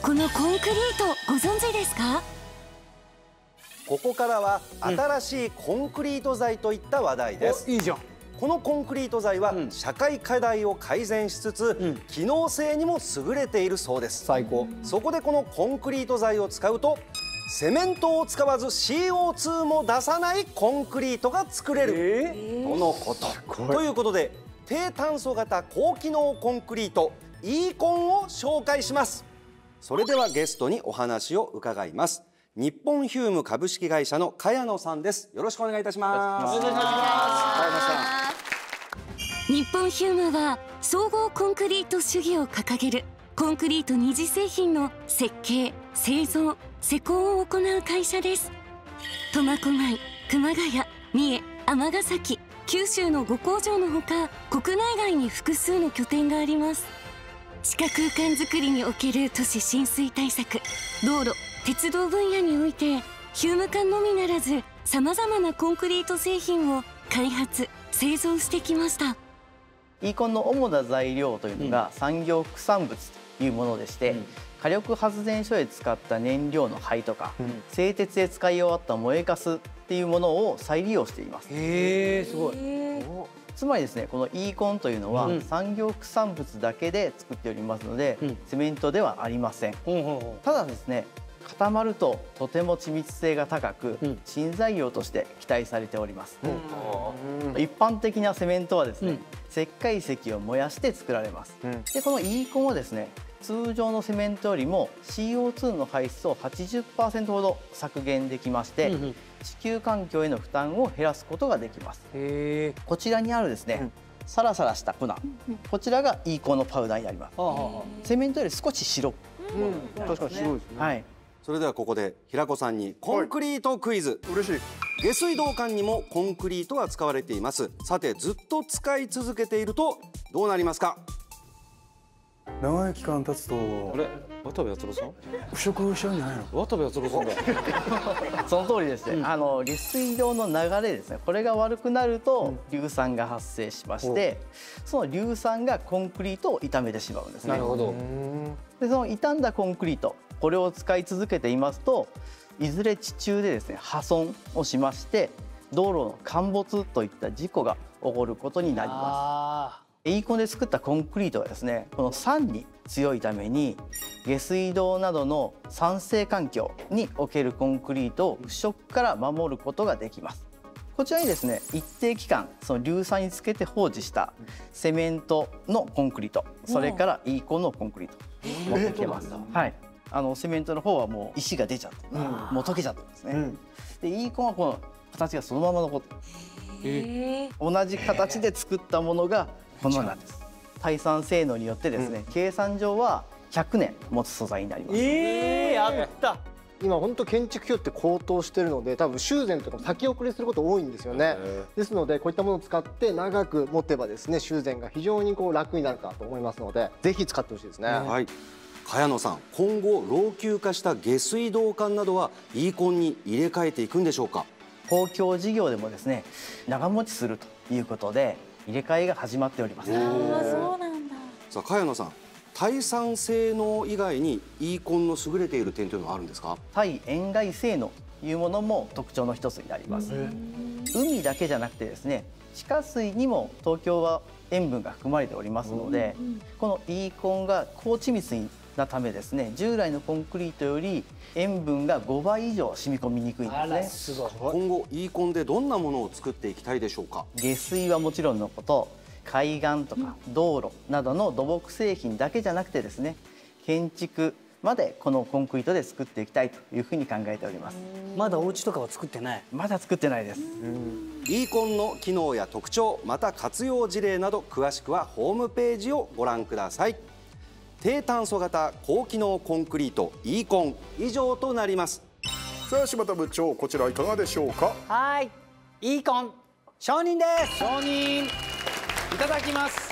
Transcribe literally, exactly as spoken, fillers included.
このコンクリートご存知ですか？ここからは新しいコンクリート材といった話題です。うん、いいじゃん。このコンクリート材は社会課題を改善しつつ、うん、機能性にも優れているそうです。最高。そこでこのコンクリート材を使うとセメントを使わず シーオーツー も出さないコンクリートが作れる、えー、とのこと。ということで低炭素型高機能コンクリート イーコン を紹介します。それではゲストにお話を伺います。日本ヒューム株式会社の茅野さんです。よろしくお願いいたします。日本ヒュームは総合コンクリート主義を掲げるコンクリート二次製品の設計、製造、施工を行う会社です。苫小牧、熊谷、三重、尼崎、九州のご工場のほか、国内外に複数の拠点があります。地下空間づくりにおける都市浸水対策、道路、鉄道分野においてヒューム缶のみならずさまざまなコンクリート製品を開発製造してきました。 イーコン の主な材料というのが産業副産物というものでして、うん、火力発電所で使った燃料の灰とか、うん、製鉄で使い終わった燃えかすっていうものを再利用しています。へえ、すごい。つまりですね、この イーコン というのは産業副産物だけで作っておりますので、うん、セメントではありません。ただですね、固まるととても緻密性が高く、うん、新材料として期待されております。うん、一般的なセメントはですね、うん、石灰石を燃やして作られます。うん、でこの イーコン はですね、通常のセメントよりも シーオーツー の排出を はちじゅっパーセント ほど削減できまして、うん、地球環境への負担を減らすことができます。へー。こちらにあるですね、うん、サラサラした粉、うん、こちらが イーコン のパウダーになります。うん、セメントより少し白。うん、確かに白いですね。はい。それではここで平子さんにコンクリートクイズ。嬉しい。下水道管にもコンクリートが使われています。さてずっと使い続けているとどうなりますか？長い期間経つと、あれ、渡部篤郎さん腐食しちゃうんじゃないの？渡部篤郎さんだ。その通りですね、うん、あの下水道の流れですね、これが悪くなると硫酸が発生しまして、うん、その硫酸がコンクリートを傷めてしまうんですね。なるほど。でその傷んだコンクリート、これを使い続けていますと、いずれ地中でですね破損をしまして、道路の陥没といった事故が起こることになります。イーコンで作ったコンクリートはですね、この酸に強いために下水道などの酸性環境におけるコンクリートを腐食から守ることができます。こちらにですね、一定期間その硫酸につけて放置したセメントのコンクリート、それから イーコン のコンクリート持ってきます。はい、あのセメントの方はもう石が出ちゃって、うん、もう溶けちゃったんですね。うん、で イーコン はこの形がそのまま残って、えー、同じ形で作ったものがこのなんです。耐酸性能によってですね、うん、計算上はひゃくねん持つ素材になります。えー、やった。今本当建築業って高騰してるので、多分修繕とかも先送りすること多いんですよね。ですのでこういったものを使って長く持てばですね、修繕が非常にこう楽になるかと思いますので、ぜひ使ってほしいですね。はい、茅野さん、今後老朽化した下水道管などは イーコン に入れ替えていくんでしょうか？公共事業でもですね、長持ちするということで入れ替えが始まっております。ああ、そうなんだ。さあ茅野さん、耐酸性能以外に イーコン の優れている点というのはあるんですか？耐塩害性能というものも特徴の一つになります。海だけじゃなくてですね、地下水にも東京は塩分が含まれておりますので、この イーコン が高緻密になためですね、従来のコンクリートより塩分がごばい以上染み込みにくいんですね。すごい。今後 イーコン でどんなものを作っていきたいでしょうか？下水はもちろんのこと、海岸とか道路などの土木製品だけじゃなくてですね、建築までこのコンクリートで作っていきたいというふうに考えております。まだお家とかは作ってない？まだ作ってないです。イーコン の機能や特徴、また活用事例など詳しくはホームページをご覧ください。低炭素型高機能コンクリート イーコン、以上となります。さあ柴田部長、こちらいかがでしょうか？はい、イーコン承認です。承認いただきます。